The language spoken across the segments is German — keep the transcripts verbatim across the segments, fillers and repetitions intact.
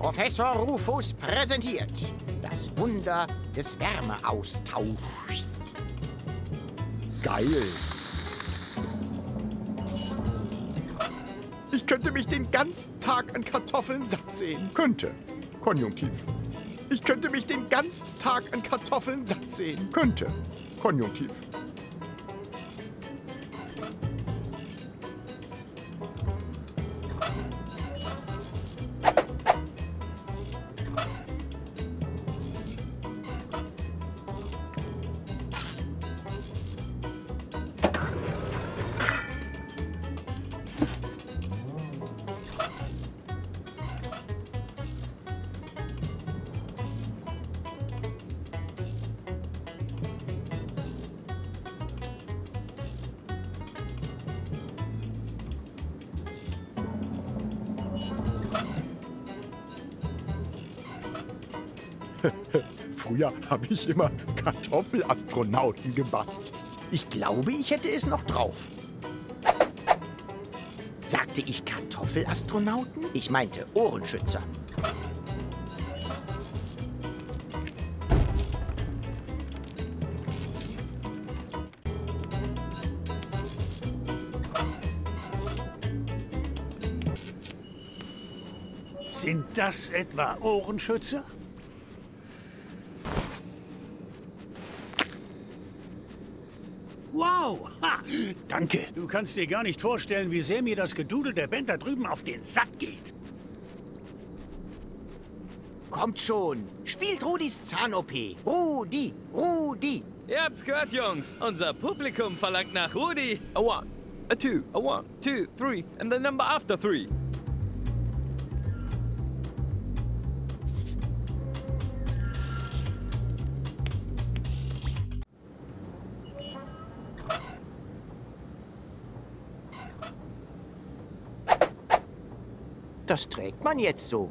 Professor Rufus präsentiert das Wunder des Wärmeaustauschs. Geil. Ich könnte mich den ganzen Tag an Kartoffeln satt sehen. Könnte. Konjunktiv. Ich könnte mich den ganzen Tag an Kartoffeln satt sehen. Könnte. Konjunktiv. Früher habe ich immer Kartoffelastronauten gebastelt. Ich glaube, ich hätte es noch drauf. Sagte ich Kartoffelastronauten? Ich meinte Ohrenschützer. Sind das etwa Ohrenschützer? Wow! Ha, danke. Du kannst dir gar nicht vorstellen, wie sehr mir das Gedudel der Band da drüben auf den Sack geht. Kommt schon. Spielt Rudis Zahn-O P. Rudi! Rudi! Ihr habt's gehört, Jungs. Unser Publikum verlangt nach Rudi. A one, a two, a one, two, three, and the number after three. Das trägt man jetzt so.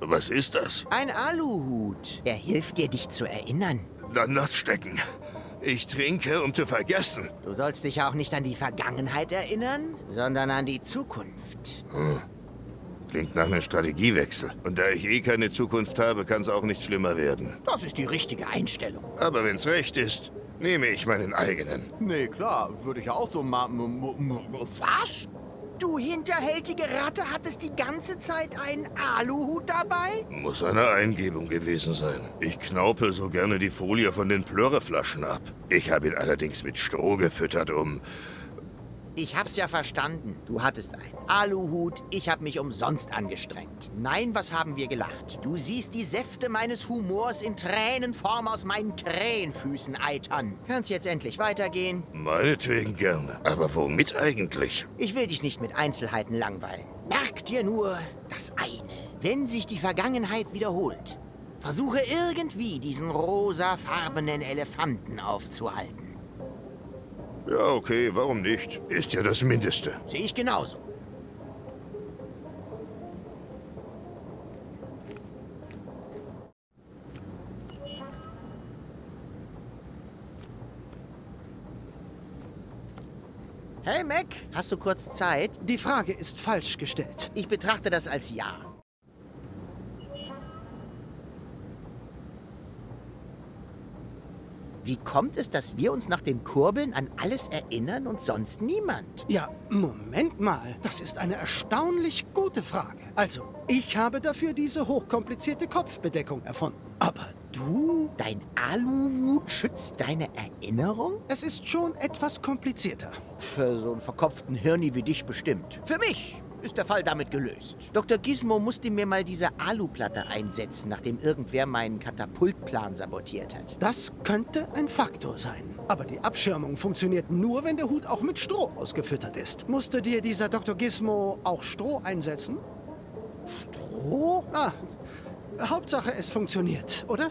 Was ist das? Ein Aluhut. Er hilft dir, dich zu erinnern. Dann lass stecken. Ich trinke, um zu vergessen. Du sollst dich auch nicht an die Vergangenheit erinnern, sondern an die Zukunft. Hm. Klingt nach einem Strategiewechsel. Und da ich eh keine Zukunft habe, kann es auch nicht schlimmer werden. Das ist die richtige Einstellung. Aber wenn es recht ist, nehme ich meinen eigenen. Nee, klar. Würde ich auch so machen. Was? Du hinterhältige Ratte, hattest die ganze Zeit einen Aluhut dabei? Muss eine Eingebung gewesen sein. Ich knaupel so gerne die Folie von den Plörreflaschen ab. Ich habe ihn allerdings mit Stroh gefüttert, um... Ich hab's ja verstanden. Du hattest einen Aluhut, ich hab mich umsonst angestrengt. Nein, was haben wir gelacht? Du siehst die Säfte meines Humors in Tränenform aus meinen Krähenfüßen eitern. Kannst jetzt endlich weitergehen? Meinetwegen gerne. Aber womit eigentlich? Ich will dich nicht mit Einzelheiten langweilen. Merk dir nur das eine. Wenn sich die Vergangenheit wiederholt, versuche irgendwie diesen rosafarbenen Elefanten aufzuhalten. Ja, okay, warum nicht? Ist ja das Mindeste. Sehe ich genauso. Hey, Mac, hast du kurz Zeit? Die Frage ist falsch gestellt. Ich betrachte das als Ja. Wie kommt es, dass wir uns nach den Kurbeln an alles erinnern und sonst niemand? Ja, Moment mal. Das ist eine erstaunlich gute Frage. Also, ich habe dafür diese hochkomplizierte Kopfbedeckung erfunden. Aber du? Dein Aluhut schützt deine Erinnerung? Es ist schon etwas komplizierter. Für so einen verkopften Hirni wie dich bestimmt. Für mich ist der Fall damit gelöst. Doktor Gizmo musste mir mal diese Aluplatte einsetzen, nachdem irgendwer meinen Katapultplan sabotiert hat. Das könnte ein Faktor sein. Aber die Abschirmung funktioniert nur, wenn der Hut auch mit Stroh ausgefüttert ist. Musste dir dieser Doktor Gizmo auch Stroh einsetzen? Stroh? Ah, Hauptsache es funktioniert, oder?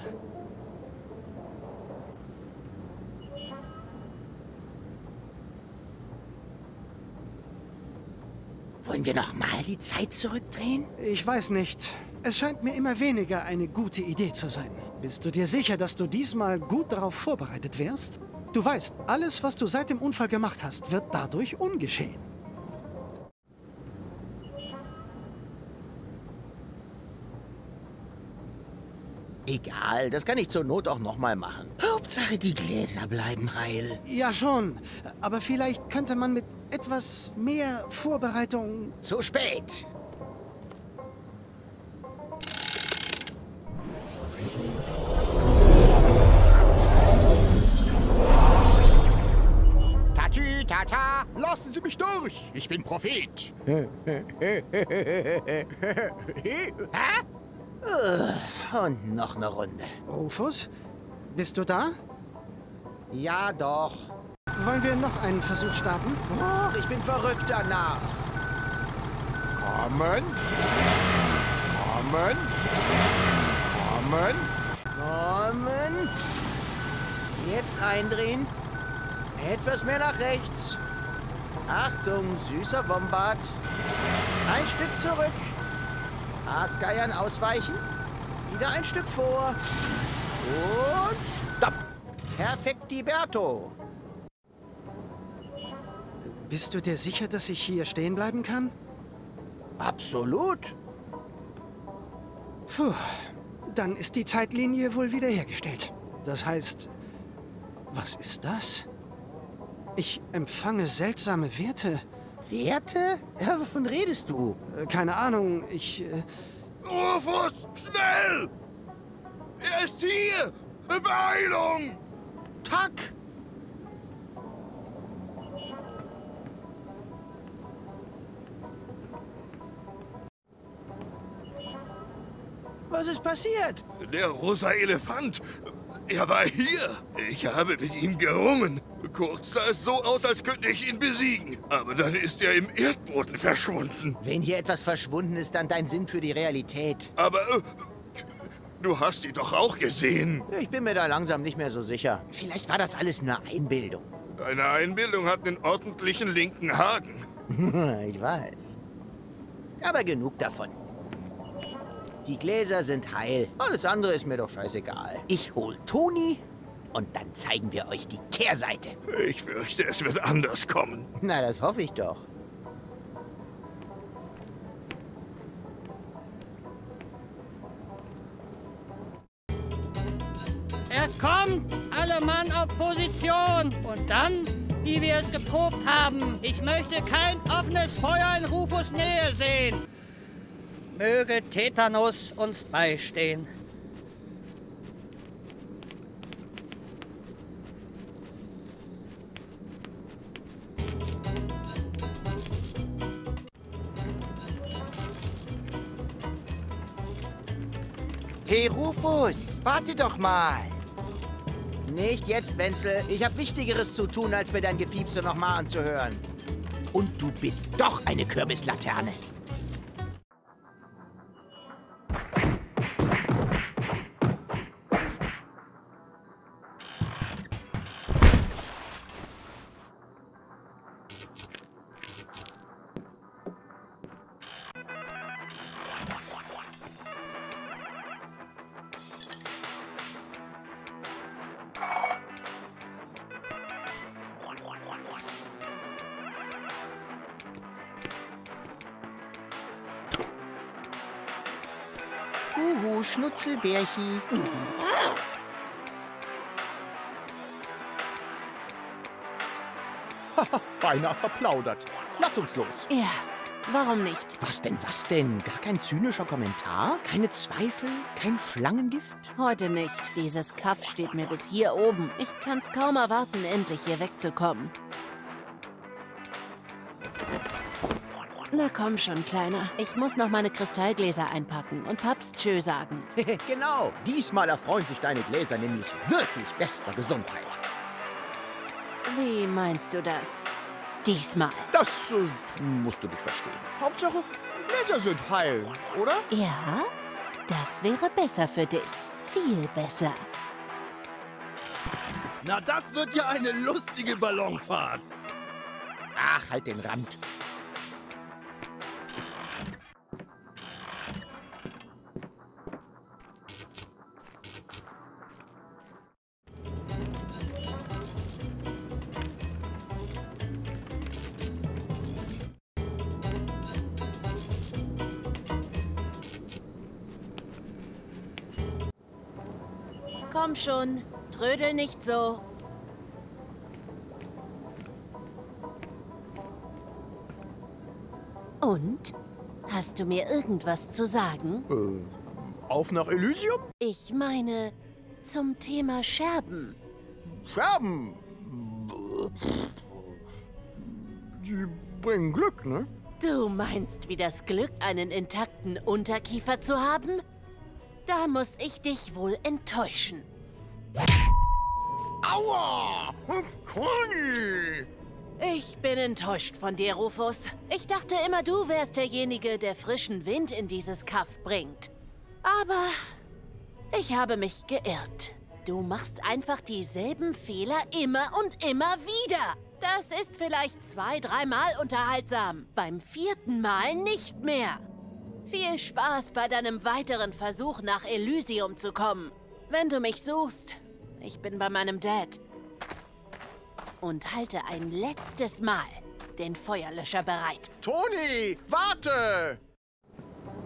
Wollen wir nochmal die Zeit zurückdrehen? Ich weiß nicht. Es scheint mir immer weniger eine gute Idee zu sein. Bist du dir sicher, dass du diesmal gut darauf vorbereitet wärst? Du weißt, alles, was du seit dem Unfall gemacht hast, wird dadurch ungeschehen. Egal, das kann ich zur Not auch nochmal machen. Hauptsache, die Gläser bleiben heil. Ja schon, aber vielleicht könnte man mit etwas mehr Vorbereitung... Zu spät! Tatü, tata, lassen Sie mich durch! Ich bin Prophet! Hä? Und noch eine Runde. Rufus, bist du da? Ja, doch. Wollen wir noch einen Versuch starten? Och, ich bin verrückt danach. Kommen. Kommen. Kommen. Kommen. Jetzt eindrehen. Etwas mehr nach rechts. Achtung, süßer Bombard. Ein Stück zurück. Aasgeiern ausweichen. Wieder ein Stück vor. Und stopp. Perfekt, Diberto. Bist du dir sicher, dass ich hier stehen bleiben kann? Absolut. Puh, dann ist die Zeitlinie wohl wiederhergestellt. Das heißt, was ist das? Ich empfange seltsame Werte. Werte? Ja, wovon redest du? Keine Ahnung, ich... Äh... Rufus, schnell! Er ist hier! Beeilung! Tack! Was ist passiert? Der rosa Elefant! Er war hier! Ich habe mit ihm gerungen. Kurz sah es so aus, als könnte ich ihn besiegen. Aber dann ist er im Erdboden verschwunden. Wenn hier etwas verschwunden ist, dann dein Sinn für die Realität. Aber äh, du hast ihn doch auch gesehen. Ich bin mir da langsam nicht mehr so sicher. Vielleicht war das alles eine Einbildung. Deine Einbildung hat einen ordentlichen linken Haken. Ich weiß. Aber genug davon. Die Gläser sind heil. Alles andere ist mir doch scheißegal. Ich hol Toni... Und dann zeigen wir euch die Kehrseite. Ich fürchte, es wird anders kommen. Na, das hoffe ich doch. Er kommt! Alle Mann auf Position! Und dann, wie wir es geprobt haben. Ich möchte kein offenes Feuer in Rufus Nähe sehen. Möge Tetanus uns beistehen. Hey Rufus, warte doch mal. Nicht jetzt, Wenzel. Ich habe Wichtigeres zu tun, als mir dein Gefiepse nochmal anzuhören. Und du bist doch eine Kürbislaterne. Nutzelbärchi. Haha, beinahe verplaudert. Lass uns los. Ja, warum nicht? Was denn, was denn? Gar kein zynischer Kommentar? Keine Zweifel? Kein Schlangengift? Heute nicht. Dieses Kaff steht mir bis hier oben. Ich kann's kaum erwarten, endlich hier wegzukommen. Na komm schon, Kleiner. Ich muss noch meine Kristallgläser einpacken und Papst tschö sagen. Genau. Diesmal erfreuen sich deine Gläser nämlich wirklich bester Gesundheit. Wie meinst du das? Diesmal? Das äh, musst du nicht verstehen. Hauptsache, Gläser sind heil, oder? Ja, das wäre besser für dich. Viel besser. Na, das wird ja eine lustige Ballonfahrt. Ach, halt den Rand. Komm schon, trödel nicht so. Und? Hast du mir irgendwas zu sagen? Äh, auf nach Elysium? Ich meine, zum Thema Scherben. Scherben? Die bringen Glück, ne? Du meinst, wie das Glück, einen intakten Unterkiefer zu haben? Da muss ich dich wohl enttäuschen. Aua! Conny! Ich bin enttäuscht von dir, Rufus. Ich dachte immer, du wärst derjenige, der frischen Wind in dieses Kaff bringt. Aber ich habe mich geirrt. Du machst einfach dieselben Fehler immer und immer wieder. Das ist vielleicht zwei, dreimal unterhaltsam. Beim vierten Mal nicht mehr. Viel Spaß bei deinem weiteren Versuch, nach Elysium zu kommen. Wenn du mich suchst, ich bin bei meinem Dad. Und halte ein letztes Mal den Feuerlöscher bereit. Toni, warte!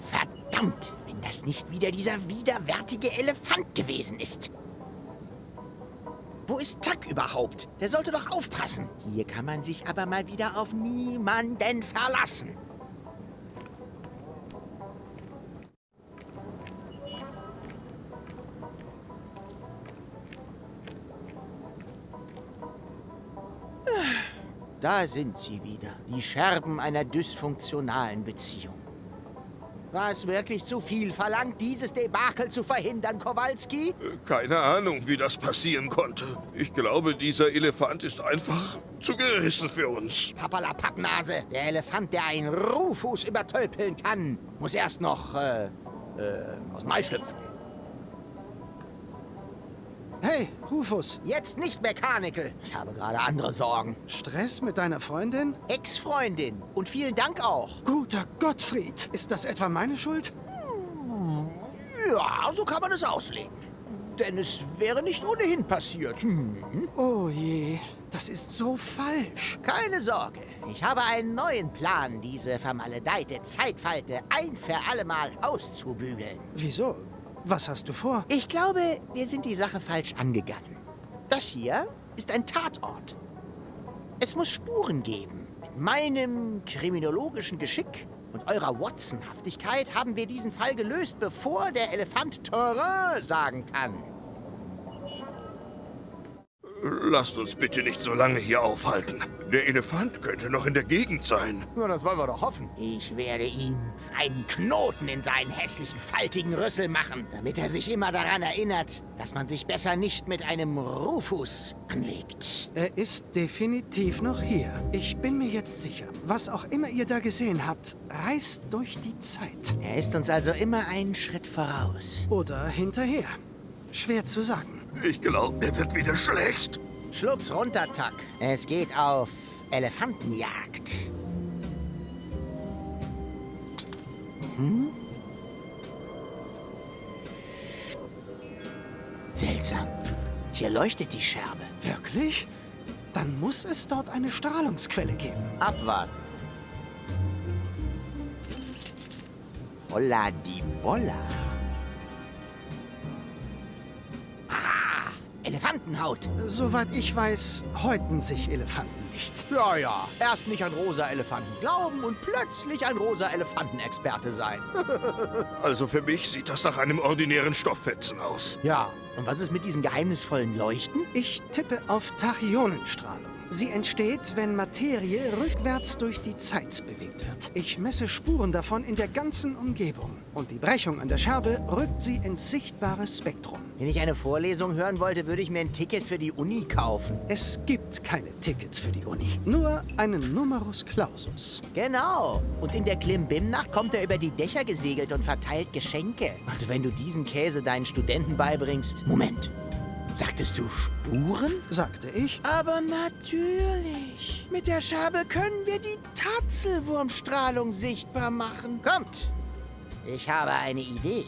Verdammt, wenn das nicht wieder dieser widerwärtige Elefant gewesen ist. Wo ist Tack überhaupt? Der sollte doch aufpassen. Hier kann man sich aber mal wieder auf niemanden verlassen. Da sind sie wieder, die Scherben einer dysfunktionalen Beziehung. War es wirklich zu viel verlangt, dieses Debakel zu verhindern, Kowalski? Keine Ahnung, wie das passieren konnte. Ich glaube, dieser Elefant ist einfach zu gerissen für uns. Papalapappnase, der Elefant, der einen Rufus übertölpeln kann, muss erst noch, äh, äh, aus Mai schlüpfen. Hey, Rufus. Jetzt nicht, Mechanical. Ich habe gerade andere Sorgen. Stress mit deiner Freundin? Ex-Freundin. Und vielen Dank auch. Guter Gottfried. Ist das etwa meine Schuld? Hm. Ja, so kann man es auslegen. Denn es wäre nicht ohnehin passiert. Hm. Oh je, das ist so falsch. Keine Sorge. Ich habe einen neuen Plan, diese vermaledeite Zeitfalte ein für alle Mal auszubügeln. Wieso? Was hast du vor? Ich glaube, wir sind die Sache falsch angegangen. Das hier ist ein Tatort. Es muss Spuren geben. Mit meinem kriminologischen Geschick und eurer Watsonhaftigkeit haben wir diesen Fall gelöst, bevor der Elefant Terrain sagen kann. Lasst uns bitte nicht so lange hier aufhalten. Der Elefant könnte noch in der Gegend sein. Nur das wollen wir doch hoffen. Ich werde ihm einen Knoten in seinen hässlichen, faltigen Rüssel machen, damit er sich immer daran erinnert, dass man sich besser nicht mit einem Rufus anlegt. Er ist definitiv noch hier. Ich bin mir jetzt sicher, was auch immer ihr da gesehen habt, reist durch die Zeit. Er ist uns also immer einen Schritt voraus. Oder hinterher. Schwer zu sagen. Ich glaube, mir wird wieder schlecht. Schlucks runter, Tack. Es geht auf Elefantenjagd. Hm? Seltsam. Hier leuchtet die Scherbe. Wirklich? Dann muss es dort eine Strahlungsquelle geben. Abwarten. Holla die Bolla. Elefantenhaut. Soweit ich weiß, häuten sich Elefanten nicht. Ja, ja. Erst nicht an rosa Elefanten glauben und plötzlich ein rosa Elefantenexperte sein. Also für mich sieht das nach einem ordinären Stofffetzen aus. Ja. Und was ist mit diesem geheimnisvollen Leuchten? Ich tippe auf Tachyonenstrahlung. Sie entsteht, wenn Materie rückwärts durch die Zeit bewegt wird. Ich messe Spuren davon in der ganzen Umgebung. Und die Brechung an der Scherbe rückt sie ins sichtbare Spektrum. Wenn ich eine Vorlesung hören wollte, würde ich mir ein Ticket für die Uni kaufen. Es gibt keine Tickets für die Uni. Nur einen Numerus Clausus. Genau. Und in der Klimbim-Nacht kommt er über die Dächer gesegelt und verteilt Geschenke. Also wenn du diesen Käse deinen Studenten beibringst... Moment. Sagtest du Spuren? Sagte ich. Aber natürlich. Mit der Scherbe können wir die Tatzelwurmstrahlung sichtbar machen. Kommt. Ich habe eine Idee.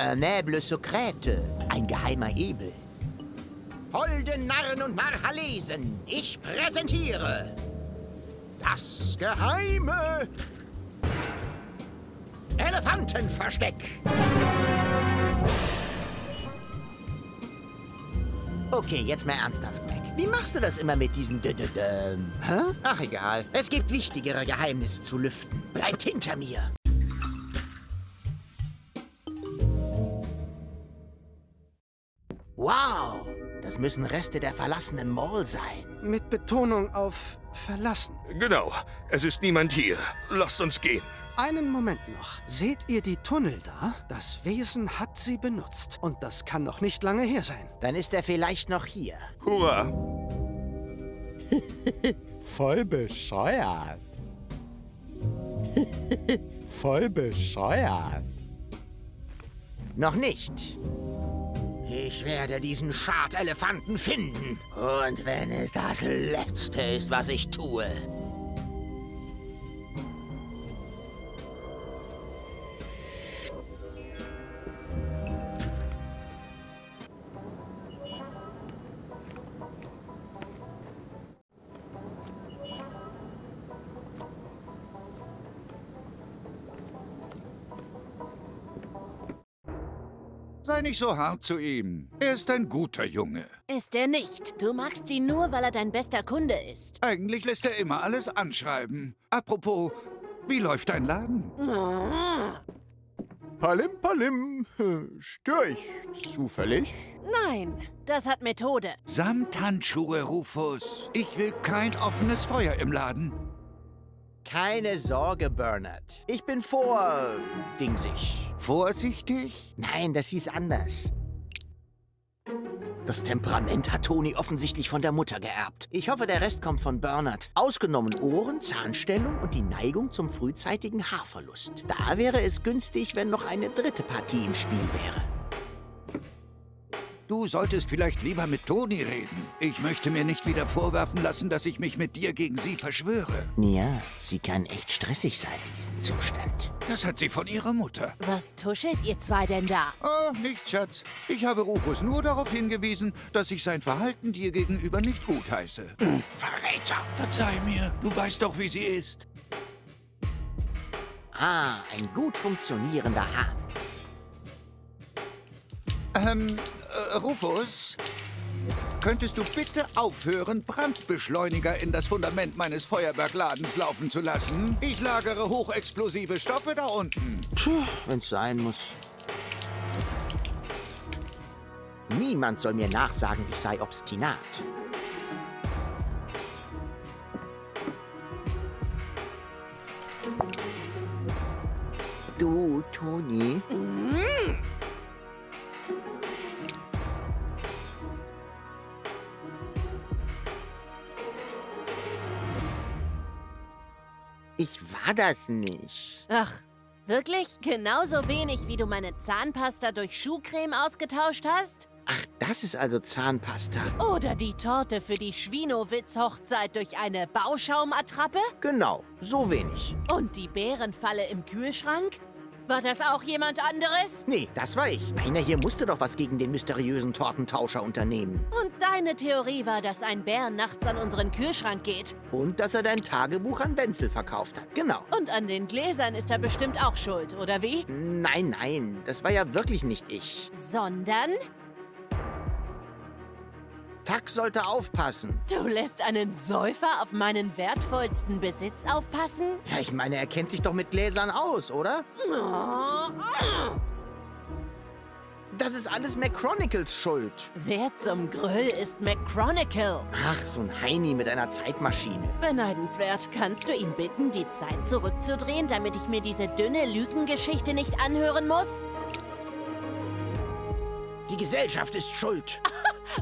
Un aigle secrète, ein geheimer Hebel. Holde Narren und Narhalesen, ich präsentiere das geheime Elefantenversteck. Okay, jetzt mal ernsthaft, Mac. Wie machst du das immer mit diesen Dö-Dö-Döm? Hä? Ach, egal. Es gibt wichtigere Geheimnisse zu lüften. Bleibt hinter mir. Wow! Das müssen Reste der verlassenen Mall sein. Mit Betonung auf verlassen. Genau. Es ist niemand hier. Lasst uns gehen. Einen Moment noch. Seht ihr die Tunnel da? Das Wesen hat sie benutzt. Und das kann noch nicht lange her sein. Dann ist er vielleicht noch hier. Hurra! Voll bescheuert. Voll bescheuert. Noch nicht. Ich werde diesen Schadelefanten finden. Und wenn es das Letzte ist, was ich tue. Sei nicht so hart zu ihm. Er ist ein guter Junge. Ist er nicht. Du magst ihn nur, weil er dein bester Kunde ist. Eigentlich lässt er immer alles anschreiben. Apropos, wie läuft dein Laden? Ah. Palim, palim. Störe ich zufällig? Nein, das hat Methode. Samt Handschuhe, Rufus. Ich will kein offenes Feuer im Laden. Keine Sorge, Bernard. Ich bin vor... dingsig. Vorsichtig? Nein, das hieß anders. Das Temperament hat Toni offensichtlich von der Mutter geerbt. Ich hoffe, der Rest kommt von Bernard. Ausgenommen Ohren, Zahnstellung und die Neigung zum frühzeitigen Haarverlust. Da wäre es günstig, wenn noch eine dritte Partie im Spiel wäre. Du solltest vielleicht lieber mit Toni reden. Ich möchte mir nicht wieder vorwerfen lassen, dass ich mich mit dir gegen sie verschwöre. Ja, sie kann echt stressig sein in diesem Zustand. Das hat sie von ihrer Mutter. Was tuschelt ihr zwei denn da? Oh, nichts, Schatz. Ich habe Rufus nur darauf hingewiesen, dass ich sein Verhalten dir gegenüber nicht gutheiße. Mhm. Verräter! Verzeih mir, du weißt doch, wie sie ist. Ah, ein gut funktionierender Hahn. Ähm... Rufus, könntest du bitte aufhören, Brandbeschleuniger in das Fundament meines Feuerwerkladens laufen zu lassen? Ich lagere hochexplosive Stoffe da unten. Puh, wenn's sein muss. Niemand soll mir nachsagen, ich sei obstinat. Du, Toni? Mm. Ich war das nicht. Ach, wirklich? Genauso wenig, wie du meine Zahnpasta durch Schuhcreme ausgetauscht hast? Ach, das ist also Zahnpasta. Oder die Torte für die Schwinowitz-Hochzeit durch eine Bauschaumattrappe? Genau, so wenig. Und die Bärenfalle im Kühlschrank? War das auch jemand anderes? Nee, das war ich. Meiner hier musste doch was gegen den mysteriösen Tortentauscher unternehmen. Und deine Theorie war, dass ein Bär nachts an unseren Kühlschrank geht. Und dass er dein Tagebuch an Wenzel verkauft hat, genau. Und an den Gläsern ist er bestimmt auch schuld, oder wie? Nein, nein, das war ja wirklich nicht ich. Sondern? Tack sollte aufpassen. Du lässt einen Säufer auf meinen wertvollsten Besitz aufpassen? Ja, ich meine, er kennt sich doch mit Gläsern aus, oder? Das ist alles McChronicles Schuld. Wer zum Gröll ist McChronicle? Ach, so ein Heini mit einer Zeitmaschine. Beneidenswert. Kannst du ihn bitten, die Zeit zurückzudrehen, damit ich mir diese dünne Lügengeschichte nicht anhören muss? Die Gesellschaft ist schuld.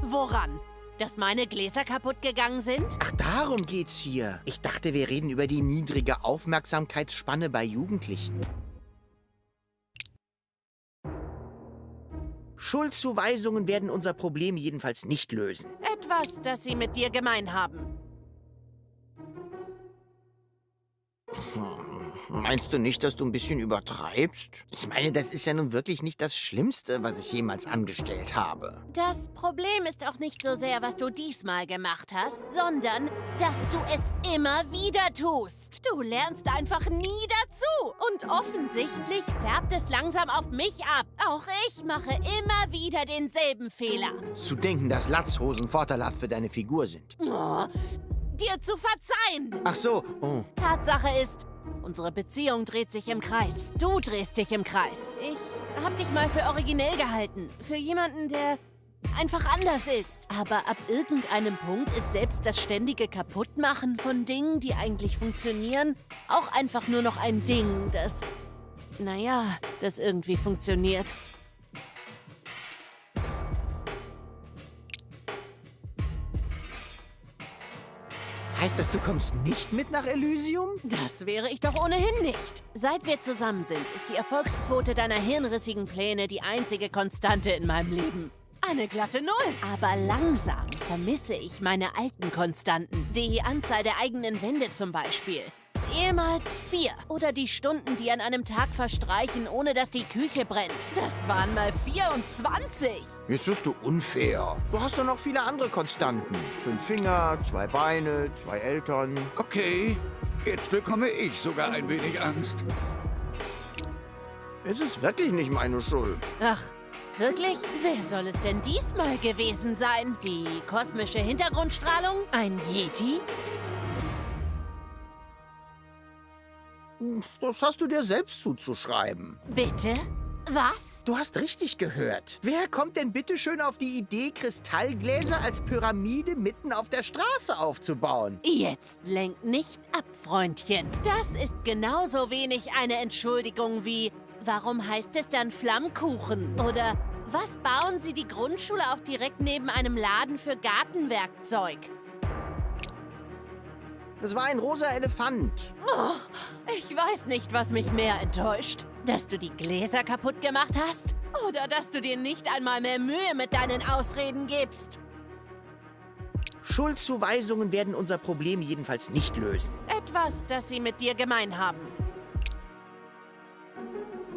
Woran? Dass meine Gläser kaputt gegangen sind? Ach, darum geht's hier. Ich dachte, wir reden über die niedrige Aufmerksamkeitsspanne bei Jugendlichen. Schuldzuweisungen werden unser Problem jedenfalls nicht lösen. Etwas, das sie mit dir gemein haben. Hm. Meinst du nicht, dass du ein bisschen übertreibst? Ich meine, das ist ja nun wirklich nicht das Schlimmste, was ich jemals angestellt habe. Das Problem ist auch nicht so sehr, was du diesmal gemacht hast, sondern, dass du es immer wieder tust. Du lernst einfach nie dazu. Und offensichtlich färbt es langsam auf mich ab. Auch ich mache immer wieder denselben Fehler. Zu denken, dass Latzhosen vorteilhaft für deine Figur sind. Oh, dir zu verzeihen. Ach so, oh. Tatsache ist, unsere Beziehung dreht sich im Kreis. Du drehst dich im Kreis. Ich hab dich mal für originell gehalten. Für jemanden, der einfach anders ist. Aber ab irgendeinem Punkt ist selbst das ständige Kaputtmachen von Dingen, die eigentlich funktionieren, auch einfach nur noch ein Ding, das, naja, das irgendwie funktioniert. Heißt das, du kommst nicht mit nach Elysium? Das wäre ich doch ohnehin nicht. Seit wir zusammen sind, ist die Erfolgsquote deiner hirnrissigen Pläne die einzige Konstante in meinem Leben. Eine glatte Null. Aber langsam vermisse ich meine alten Konstanten. Die Anzahl der eigenen Wände zum Beispiel. Ehemals vier. Oder die Stunden, die an einem Tag verstreichen, ohne dass die Küche brennt. Das waren mal vierundzwanzig. Jetzt wirst du unfair. Du hast doch noch viele andere Konstanten. Fünf Finger, zwei Beine, zwei Eltern. Okay, jetzt bekomme ich sogar ein wenig Angst. Es ist wirklich nicht meine Schuld. Ach. Wirklich? Wer soll es denn diesmal gewesen sein? Die kosmische Hintergrundstrahlung? Ein Yeti? Das hast du dir selbst zuzuschreiben. Bitte? Was? Du hast richtig gehört. Wer kommt denn bitte schön auf die Idee, Kristallgläser als Pyramide mitten auf der Straße aufzubauen? Jetzt lenk nicht ab, Freundchen. Das ist genauso wenig eine Entschuldigung wie... Warum heißt es dann Flammkuchen? Oder was bauen Sie die Grundschule auch direkt neben einem Laden für Gartenwerkzeug? Das war ein rosa Elefant. Oh, ich weiß nicht, was mich mehr enttäuscht. Dass du die Gläser kaputt gemacht hast? Oder dass du dir nicht einmal mehr Mühe mit deinen Ausreden gibst? Schuldzuweisungen werden unser Problem jedenfalls nicht lösen. Etwas, das sie mit dir gemein haben.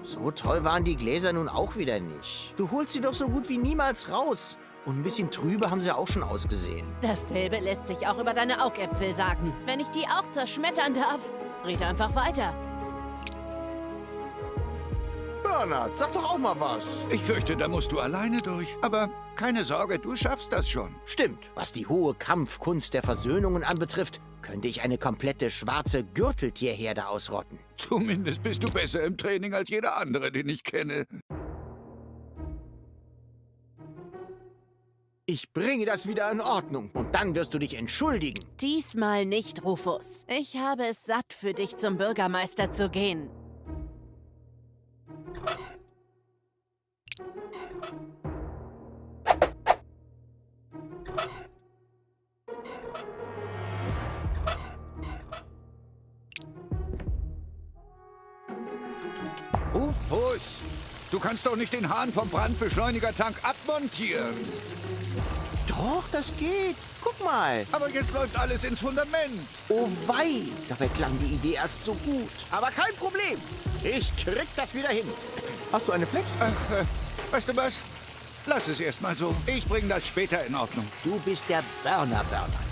So toll waren die Gläser nun auch wieder nicht. Du holst sie doch so gut wie niemals raus. Und ein bisschen trübe haben sie auch schon ausgesehen. Dasselbe lässt sich auch über deine Augäpfel sagen. Wenn ich die auch zerschmettern darf, rede einfach weiter. Bernard, sag doch auch mal was. Ich fürchte, da musst du alleine durch. Aber keine Sorge, du schaffst das schon. Stimmt. Was die hohe Kampfkunst der Versöhnungen anbetrifft, könnte ich eine komplette schwarze Gürteltierherde ausrotten. Zumindest bist du besser im Training als jeder andere, den ich kenne. Ich bringe das wieder in Ordnung und dann wirst du dich entschuldigen. Diesmal nicht, Rufus. Ich habe es satt, für dich zum Bürgermeister zu gehen. Rufus, du kannst doch nicht den Hahn vom Brandbeschleunigertank abmontieren. Doch, das geht. Guck mal. Aber jetzt läuft alles ins Fundament. Oh wei, dabei klang die Idee erst so gut. Aber kein Problem. Ich krieg das wieder hin. Hast du eine Flex? Ach, äh, weißt du was? Lass es erst mal so. Ich bringe das später in Ordnung. Du bist der Burner-Burner.